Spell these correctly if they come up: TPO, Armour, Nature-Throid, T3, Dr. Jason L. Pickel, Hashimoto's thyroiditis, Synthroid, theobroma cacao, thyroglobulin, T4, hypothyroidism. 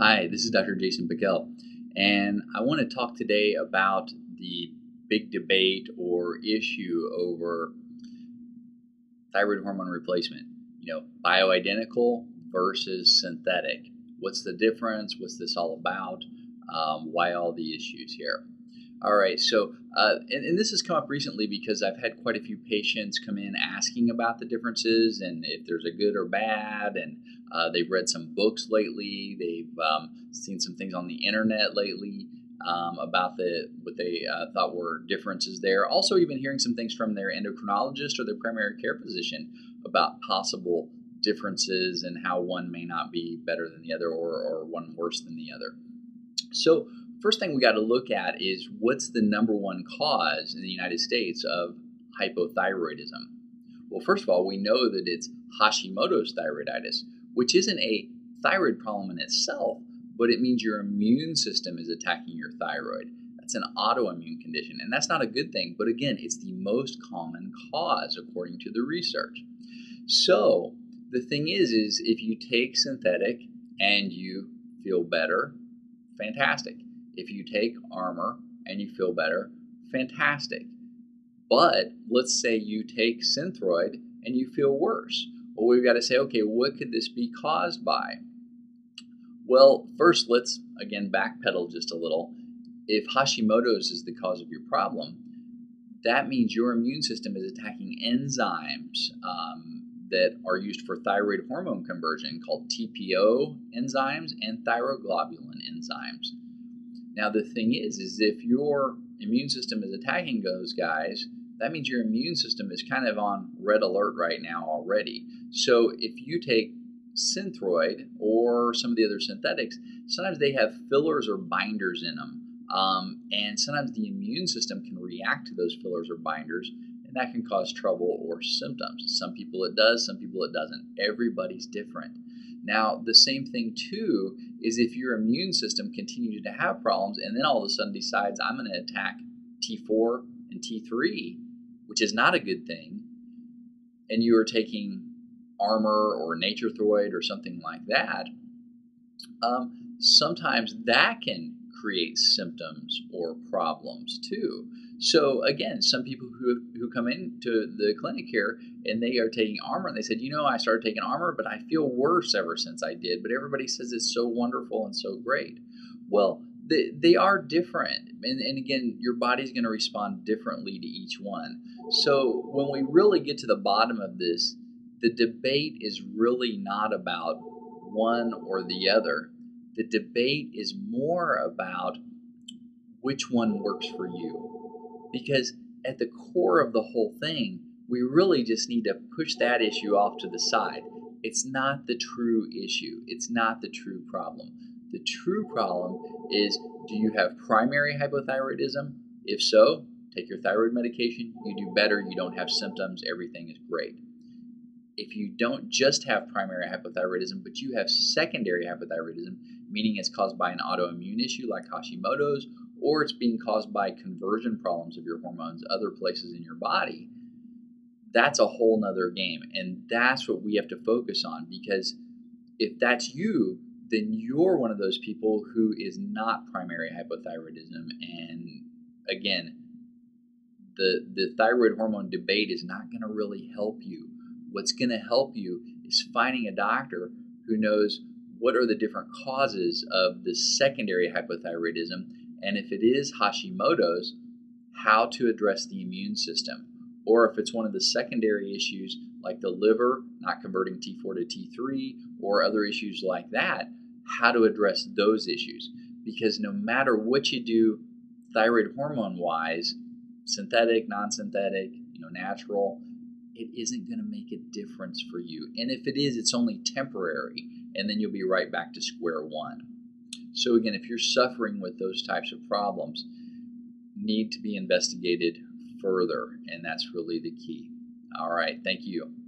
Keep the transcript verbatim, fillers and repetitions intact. Hi, this is Doctor Jason Pickel, and I want to talk today about the big debate or issue over thyroid hormone replacement. You know, bioidentical versus synthetic. What's the difference? What's this all about? Um, why all the issues here? All right, so, uh, and, and this has come up recently because I've had quite a few patients come in asking about the differences and if there's a good or bad, and uh, they've read some books lately, they've um, seen some things on the internet lately um, about the what they uh, thought were differences there. Also even hearing some things from their endocrinologist or their primary care physician about possible differences and how one may not be better than the other or, or one worse than the other. So, first thing we got to look at is what's the number one cause in the United States of hypothyroidism? Well, first of all, we know that it's Hashimoto's thyroiditis, which isn't a thyroid problem in itself, but it means your immune system is attacking your thyroid. That's an autoimmune condition, and that's not a good thing, but again, it's the most common cause according to the research. So the thing is, is if you take synthetic and you feel better, fantastic. If you take Armour and you feel better, fantastic. But let's say you take Synthroid and you feel worse. Well, we've got to say, okay, what could this be caused by? Well, first let's, again, backpedal just a little. If Hashimoto's is the cause of your problem, that means your immune system is attacking enzymes um, that are used for thyroid hormone conversion called T P O enzymes and thyroglobulin enzymes. Now, the thing is, is if your immune system is attacking those guys, that means your immune system is kind of on red alert right now already. So if you take Synthroid or some of the other synthetics, sometimes they have fillers or binders in them. Um, and sometimes the immune system can react to those fillers or binders, and that can cause trouble or symptoms. Some people it does, some people it doesn't. Everybody's different. Now, the same thing, too, is if your immune system continues to have problems and then all of a sudden decides, I'm going to attack T four and T three, which is not a good thing, and you are taking Armour or Nature-Throid or something like that, um, sometimes that can create symptoms or problems, too. So, again, some people who, who come into the clinic here and they are taking Armour and they said, you know, I started taking Armour, but I feel worse ever since I did. But everybody says it's so wonderful and so great. Well, they, they are different. And, and, again, your body's going to respond differently to each one. So when we really get to the bottom of this, the debate is really not about one or the other. The debate is more about which one works for you. Because at the core of the whole thing, we really just need to push that issue off to the side. It's not the true issue. It's not the true problem. The true problem is, do you have primary hypothyroidism? If so, take your thyroid medication. You do better. You don't have symptoms. Everything is great. If you don't just have primary hypothyroidism, but you have secondary hypothyroidism, meaning it's caused by an autoimmune issue like Hashimoto's, or it's being caused by conversion problems of your hormones other places in your body, that's a whole nother game. And that's what we have to focus on, because if that's you, then you're one of those people who is not primary hypothyroidism. And again, the, the thyroid hormone debate is not going to really help you. What's going to help you is finding a doctor who knows what are the different causes of the secondary hypothyroidism, and if it is Hashimoto's, how to address the immune system. Or if it's one of the secondary issues like the liver, not converting T four to T three, or other issues like that, how to address those issues. Because no matter what you do thyroid hormone-wise, synthetic, non-synthetic, you know, natural, it isn't going to make a difference for you. And if it is, it's only temporary, and then you'll be right back to square one. So again, if you're suffering with those types of problems, need to be investigated further, and that's really the key. All right, thank you.